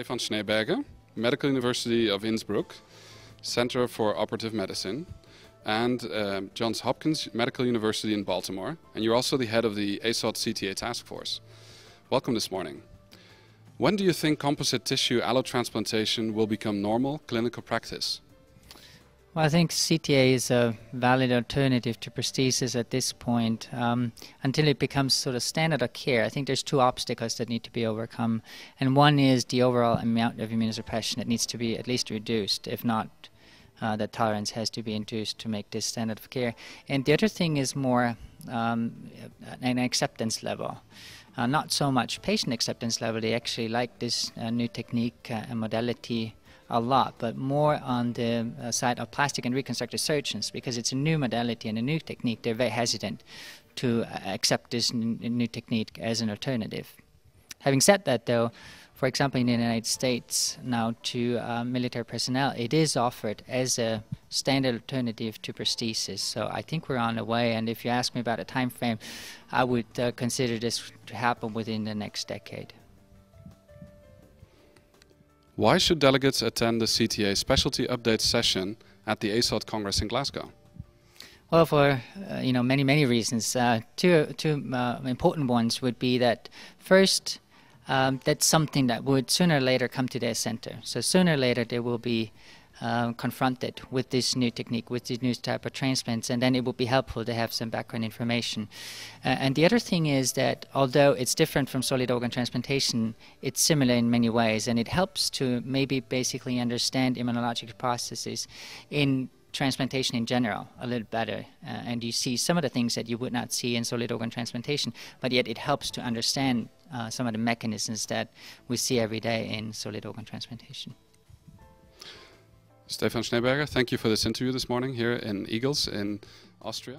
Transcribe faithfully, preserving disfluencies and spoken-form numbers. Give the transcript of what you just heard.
Stefan Schneeberger, Medical University of Innsbruck, Center for Operative Medicine, and uh, Johns Hopkins Medical University in Baltimore, and you're also the head of the A S O T C T A task force. Welcome this morning. When do you think composite tissue allotransplantation will become normal clinical practice? Well, I think C T A is a valid alternative to prosthesis at this point um, until it becomes sort of standard of care. I think there's two obstacles that need to be overcome, and one is the overall amount of immunosuppression that needs to be at least reduced, if not uh, that tolerance has to be induced to make this standard of care. And the other thing is more um, an acceptance level. Uh, not so much patient acceptance level, they actually like this uh, new technique uh, and modality a lot, but more on the uh, side of plastic and reconstructive surgeons, because it's a new modality and a new technique. They're very hesitant to uh, accept this n new technique as an alternative. Having said that, though, for example, in the United States now to uh, military personnel, it is offered as a standard alternative to prosthesis. So I think we're on the way, and if you ask me about a time frame, I would uh, consider this to happen within the next decade. Why should delegates attend the C T A specialty update session at the A S O T Congress in Glasgow? Well, for uh, you know many many reasons. Uh, two two uh, important ones would be that first, um, that's something that would sooner or later come to their center. So sooner or later they will be uh, confronted with this new technique, with this new type of transplants, and then it would be helpful to have some background information. Uh, and the other thing is that although it's different from solid organ transplantation, it's similar in many ways, and it helps to maybe basically understand immunologic processes in transplantation in general a little better, uh, and you see some of the things that you would not see in solid organ transplantation, but yet it helps to understand uh, some of the mechanisms that we see every day in solid organ transplantation. Stefan Schneeberger, thank you for this interview this morning here in Eagles in Austria.